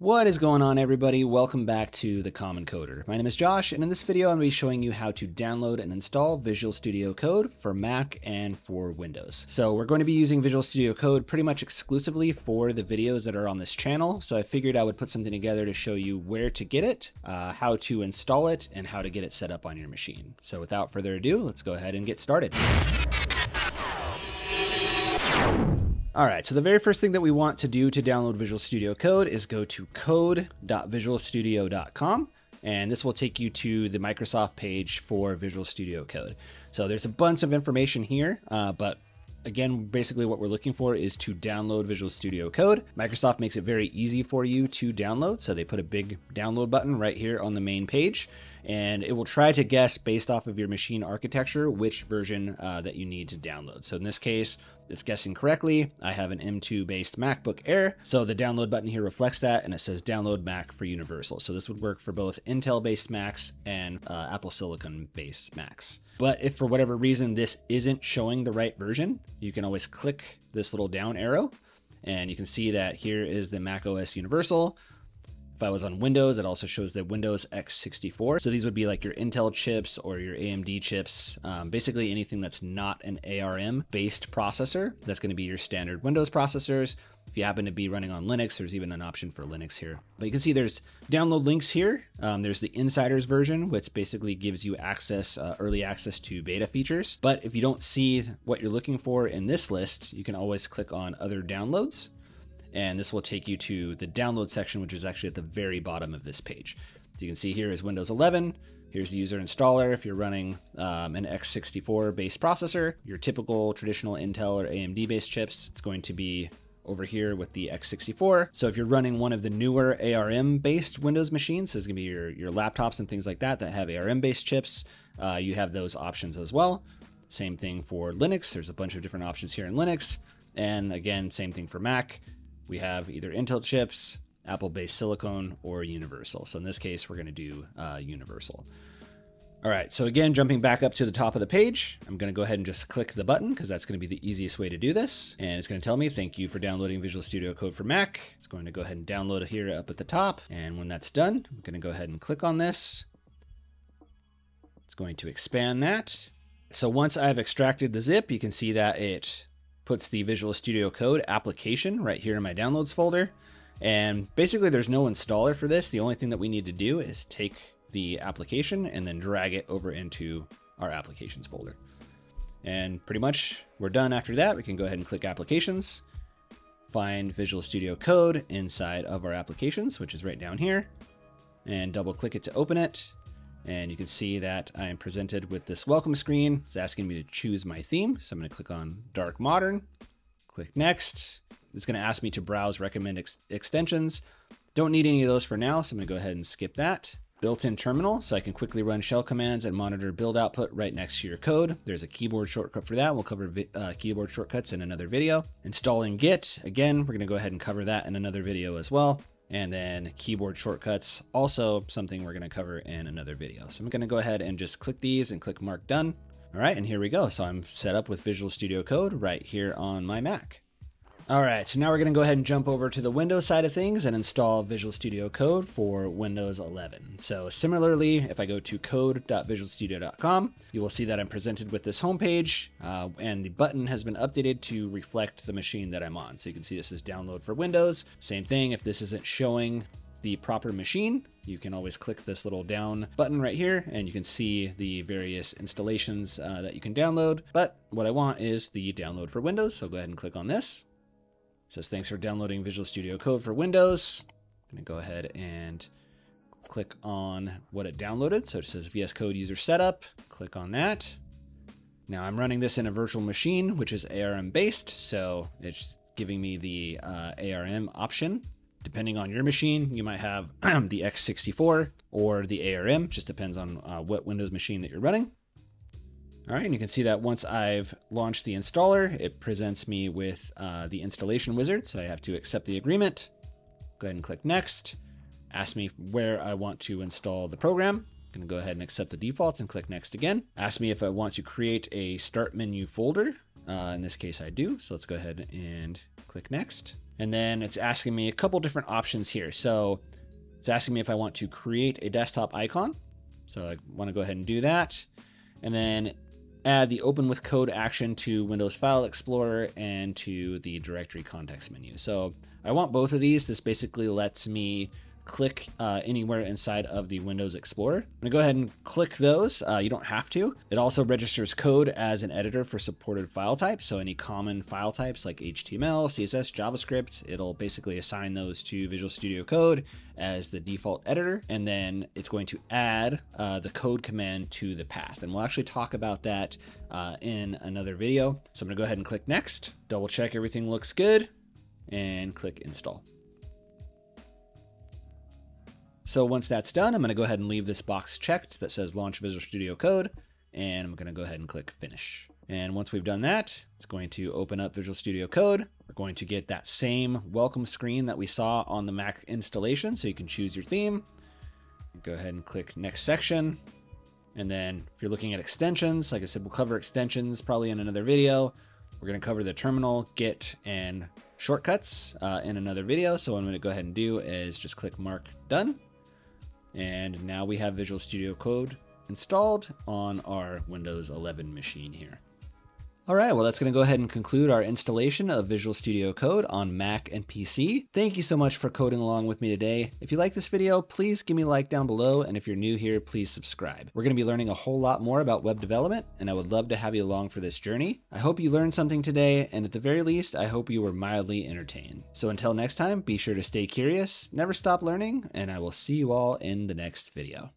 What is going on, everybody? Welcome back to The Common Coder. My name is Josh, and in this video, I'm going to be showing you how to download and install Visual Studio Code for Mac and for Windows. So we're going to be using Visual Studio Code pretty much exclusively for the videos that are on this channel. So I figured I would put something together to show you where to get it, how to install it, and how to get it set up on your machine. So without further ado, let's go ahead and get started. All right, so the very first thing that we want to do to download Visual Studio Code is go to code.visualstudio.com, and this will take you to the Microsoft page for Visual Studio Code. So there's a bunch of information here, but again, basically what we're looking for is to download Visual Studio Code. Microsoft makes it very easy for you to download, so they put a big download button right here on the main page, and it will try to guess based off of your machine architecture which version that you need to download. So in this case, it's guessing correctly. I have an M2 based MacBook Air. So the download button here reflects that, and it says download Mac for universal. So this would work for both Intel based Macs and Apple Silicon based Macs. But if for whatever reason this isn't showing the right version, you can always click this little down arrow, and you can see that here is the Mac OS Universal. If I was on Windows, it also shows the Windows X64. So these would be like your Intel chips or your AMD chips, basically anything that's not an ARM based processor. That's going to be your standard Windows processors. If you happen to be running on Linux, there's even an option for Linux here. But you can see there's download links here. There's the Insiders version, which basically gives you access, early access to beta features. But if you don't see what you're looking for in this list, you can always click on other downloads. And this will take you to the download section, which is actually at the very bottom of this page. So you can see here is Windows 11. Here's the user installer. If you're running an X64 based processor, your typical traditional Intel or AMD based chips, it's going to be over here with the X64. So if you're running one of the newer ARM based Windows machines, so it's gonna be your laptops and things like that that have ARM based chips, you have those options as well. Same thing for Linux. There's a bunch of different options here in Linux. And again, same thing for Mac. We have either Intel chips, Apple-based silicon, or universal. So in this case, we're going to do universal. All right, so again, jumping back up to the top of the page, I'm going to go ahead and just click the button because that's going to be the easiest way to do this. And it's going to tell me, thank you for downloading Visual Studio Code for Mac. It's going to go ahead and download it here up at the top. And when that's done, I'm going to go ahead and click on this. It's going to expand that. So once I've extracted the zip, you can see that it puts the Visual Studio Code application right here in my downloads folder. And basically there's no installer for this. The only thing that we need to do is take the application and then drag it over into our applications folder. And pretty much we're done after that. We can go ahead and click applications, find Visual Studio Code inside of our applications, which is right down here, and double click it to open it. And you can see that I am presented with this welcome screen. It's asking me to choose my theme. So I'm going to click on Dark Modern, click Next. It's going to ask me to browse recommended extensions. Don't need any of those for now, so I'm going to go ahead and skip that. Built-in terminal, so I can quickly run shell commands and monitor build output right next to your code. There's a keyboard shortcut for that. We'll cover keyboard shortcuts in another video. Installing Git, again, we're going to go ahead and cover that in another video as well. And then keyboard shortcuts, also something we're going to cover in another video. So I'm going to go ahead and just click these and click mark done. All right, and here we go. So I'm set up with Visual Studio Code right here on my Mac. All right, so now we're going to go ahead and jump over to the Windows side of things and install Visual Studio Code for Windows 11. So similarly, if I go to code.visualstudio.com, you will see that I'm presented with this homepage, and the button has been updated to reflect the machine that I'm on. So you can see this is download for Windows. Same thing, if this isn't showing the proper machine, you can always click this little down button right here, and you can see the various installations that you can download. But what I want is the download for Windows, so go ahead and click on this. It says, thanks for downloading Visual Studio Code for Windows. I'm going to go ahead and click on what it downloaded. So it says VS Code User Setup. Click on that. Now I'm running this in a virtual machine, which is ARM based. So it's giving me the ARM option. Depending on your machine, you might have the X64 or the ARM. Just depends on what Windows machine that you're running. All right, and you can see that once I've launched the installer, it presents me with the installation wizard. So I have to accept the agreement. Go ahead and click next. Ask me where I want to install the program. I'm gonna go ahead and accept the defaults and click next again. Ask me if I want to create a start menu folder. In this case I do, so let's go ahead and click next. And then it's asking me a couple different options here. So it's asking me if I want to create a desktop icon. So I want to go ahead and do that. And then add the open with code action to Windows File Explorer and to the directory context menu. So I want both of these. This basically lets me click anywhere inside of the Windows Explorer. I'm gonna go ahead and click those. You don't have to. It also registers code as an editor for supported file types. So any common file types like HTML, CSS, JavaScript, it'll basically assign those to Visual Studio Code as the default editor. And then it's going to add the code command to the path. And we'll actually talk about that in another video. So I'm gonna go ahead and click next, double check everything looks good, and click install. So once that's done, I'm going to go ahead and leave this box checked that says launch Visual Studio Code, and I'm going to go ahead and click finish. And once we've done that, it's going to open up Visual Studio Code. We're going to get that same welcome screen that we saw on the Mac installation. So you can choose your theme, go ahead and click next section. And then if you're looking at extensions, like I said, we'll cover extensions probably in another video. We're going to cover the terminal, Git, and shortcuts in another video. So what I'm going to go ahead and do is just click mark done. And now we have Visual Studio Code installed on our Windows 11 machine here. All right, well, that's going to go ahead and conclude our installation of Visual Studio Code on Mac and PC. Thank you so much for coding along with me today. If you like this video, please give me a like down below. And if you're new here, please subscribe. We're going to be learning a whole lot more about web development, and I would love to have you along for this journey. I hope you learned something today, and at the very least, I hope you were mildly entertained. So until next time, be sure to stay curious, never stop learning, and I will see you all in the next video.